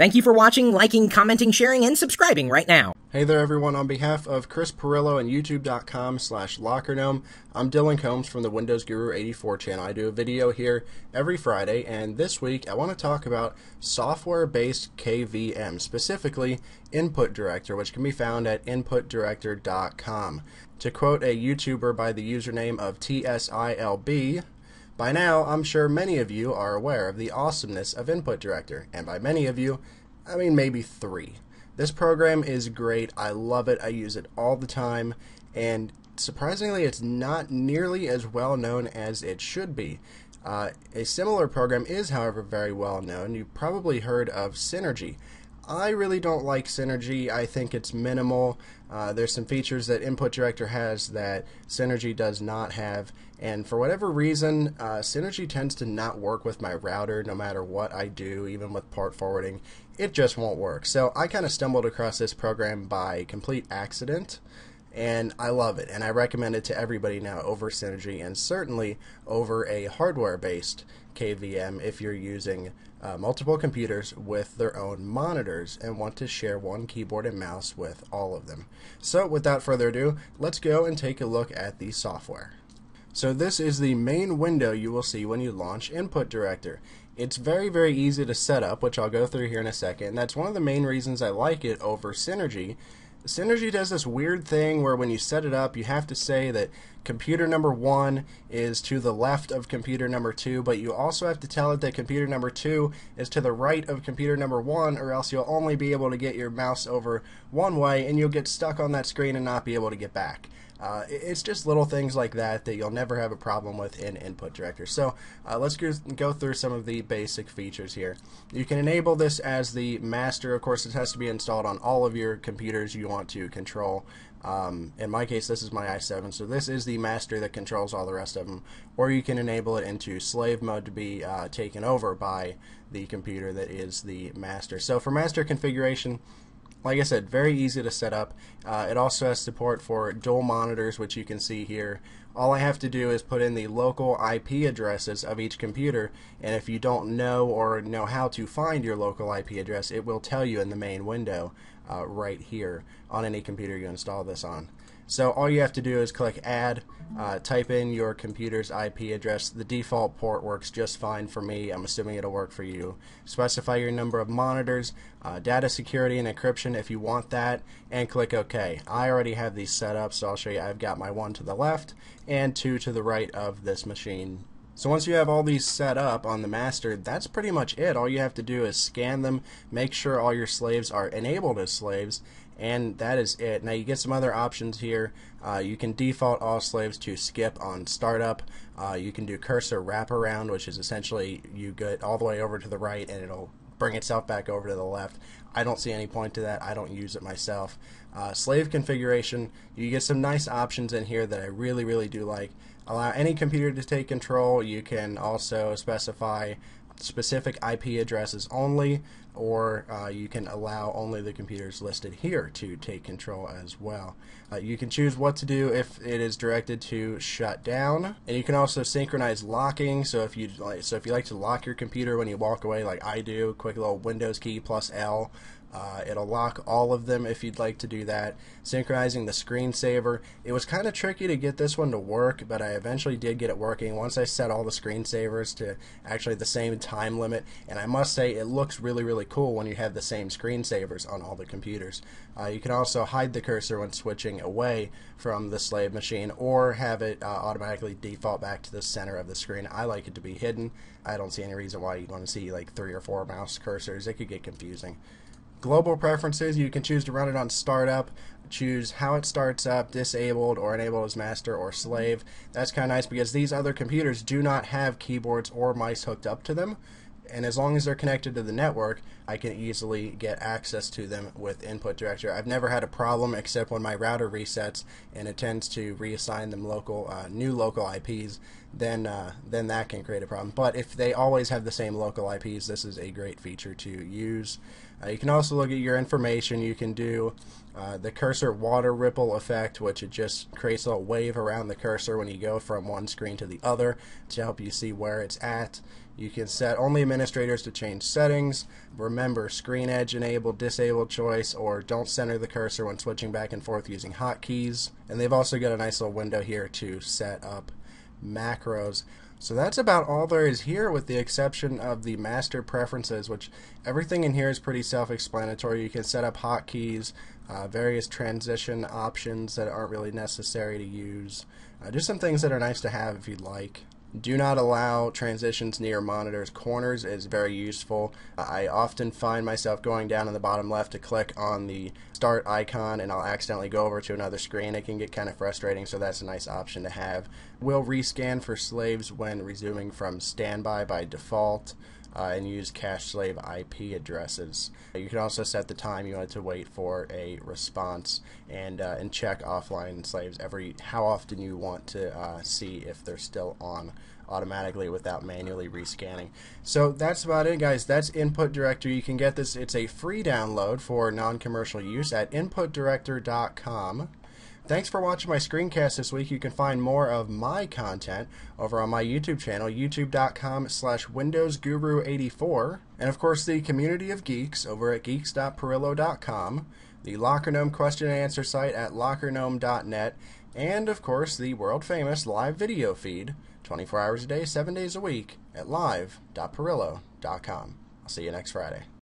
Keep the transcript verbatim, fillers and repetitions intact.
Thank you for watching, liking, commenting, sharing, and subscribing right now. Hey there, everyone. On behalf of Chris Pirillo and YouTube.com slash LockerGnome, I'm Dylan Combs from the Windows Guru eighty-four channel. I do a video here every Friday, and this week I want to talk about software-based K V M, specifically Input Director, which can be found at Input Director dot com. To quote a YouTuber by the username of T S I L B, by now, I'm sure many of you are aware of the awesomeness of Input Director, and by many of you, I mean maybe three. This program is great, I love it, I use it all the time, and surprisingly it's not nearly as well known as it should be. Uh, a similar program is, however, very well known. You've probably heard of Synergy. I really don't like Synergy. I think it's minimal. Uh, there's some features that Input Director has that Synergy does not have, and for whatever reason, uh, Synergy tends to not work with my router no matter what I do, even with port forwarding. It just won't work. So I kind of stumbled across this program by complete accident, and I love it, and I recommend it to everybody now over Synergy, and certainly over a hardware-based K V M if you're using uh, multiple computers with their own monitors and want to share one keyboard and mouse with all of them. So without further ado, let's go and take a look at the software. So this is the main window you will see when you launch Input Director. It's very, very easy to set up, which I'll go through here in a second, and that's one of the main reasons I like it over Synergy. Synergy does this weird thing where when you set it up, you have to say that computer number one is to the left of computer number two, but you also have to tell it that computer number two is to the right of computer number one, or else you'll only be able to get your mouse over one way and you'll get stuck on that screen and not be able to get back. Uh, it's just little things like that that you'll never have a problem with in Input Director. So uh, let's go through some of the basic features here. You can enable this as the master. Of course, it has to be installed on all of your computers you want to control. Um, in my case, this is my i seven, so this is the master that controls all the rest of them. Or you can enable it into slave mode to be uh, taken over by the computer that is the master. So for master configuration, like I said, very easy to set up. Uh, it also has support for dual monitors, which you can see here. All I have to do is put in the local I P addresses of each computer, and if you don't know or know how to find your local I P address, it will tell you in the main window uh, right here on any computer you install this on. So all you have to do is click add, uh, type in your computer's I P address. The default port works just fine for me. I'm assuming it'll work for you. Specify your number of monitors, uh, data security and encryption if you want that, and click OK. I already have these set up, so I'll show you. I've got my one to the left and two to the right of this machine. So once you have all these set up on the master, that's pretty much it. All you have to do is scan them, make sure all your slaves are enabled as slaves, and that is it. Now you get some other options here. Uh, you can default all slaves to skip on startup. Uh, you can do cursor wraparound, which is essentially you get all the way over to the right and it'll bring itself back over to the left. I don't see any point to that. I don't use it myself. Uh, slave configuration, you get some nice options in here that I really, really do like. Allow any computer to take control. You can also specify specific I P addresses only, or uh, you can allow only the computers listed here to take control as well. Uh, you can choose what to do if it is directed to shut down, and you can also synchronize locking. So if you like, so if you like to lock your computer when you walk away, like I do, quick little Windows key plus L. Uh, it'll lock all of them if you'd like to do that. Synchronizing the screensaver. It was kind of tricky to get this one to work, but I eventually did get it working once I set all the screensavers to actually the same time limit, and I must say it looks really, really cool when you have the same screensavers on all the computers. Uh, you can also hide the cursor when switching away from the slave machine, or have it uh, automatically default back to the center of the screen. I like it to be hidden. I don't see any reason why you'd want to see like three or four mouse cursors. It could get confusing. Global preferences, you can choose to run it on startup, choose how it starts up, disabled or enabled as master or slave. That's kind of nice because these other computers do not have keyboards or mice hooked up to them, and as long as they're connected to the network, I can easily get access to them with Input Director. I've never had a problem except when my router resets and it tends to reassign them local, uh, new local I Ps, then, uh, then that can create a problem. But if they always have the same local I Ps, this is a great feature to use. Uh, you can also look at your information. You can do uh, the cursor water ripple effect, which it just creates a little wave around the cursor when you go from one screen to the other to help you see where it's at. You can set only administrators to change settings. Remember, screen edge enable, disable choice, or don't center the cursor when switching back and forth using hotkeys. And they've also got a nice little window here to set up macros. So that's about all there is here, with the exception of the master preferences, which everything in here is pretty self-explanatory. You can set up hotkeys, uh, various transition options that aren't really necessary to use. Uh, just some things that are nice to have if you'd like. Do not allow transitions near monitors. Corners is very useful. I often find myself going down in the bottom left to click on the start icon and I'll accidentally go over to another screen. It can get kind of frustrating, so that's a nice option to have. Will rescan for slaves when resuming from standby by default, uh, and use cache slave I P addresses. You can also set the time you want to wait for a response, and, uh, and check offline slaves every how often you want to uh, see if they're still on automatically without manually rescanning. So that's about it, guys. That's Input Director. You can get this. It's a free download for non-commercial use at Input Director dot com. Thanks for watching my screencast this week. You can find more of my content over on my YouTube channel, youtube dot com slash Windows Guru eighty-four. And of course, the community of geeks over at geeks dot pirillo dot com, the LockerGnome question and answer site at LockerGnome dot net, and of course, the world famous live video feed, twenty-four hours a day, seven days a week, at live dot pirillo dot com. I'll see you next Friday.